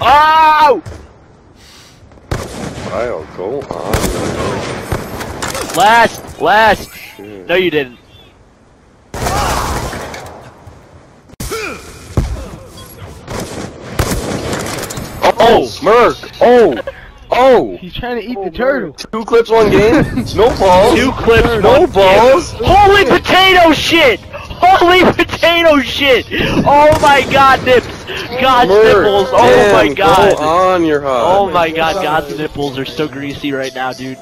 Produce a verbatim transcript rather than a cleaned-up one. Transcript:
Oh! Kyle, go on. Last! Last! Shit. No, you didn't. Oh, oh Smurf! Oh! Oh! He's trying to eat oh, the turtle. Two clips, one game. No balls. Two clips, no balls. Holy potato shit! Holy potato shit! Oh my god, Nips! God's Murk, nipples! Oh damn, my god! Go on your hot. Oh my god, God's nipples are so greasy right now, dude.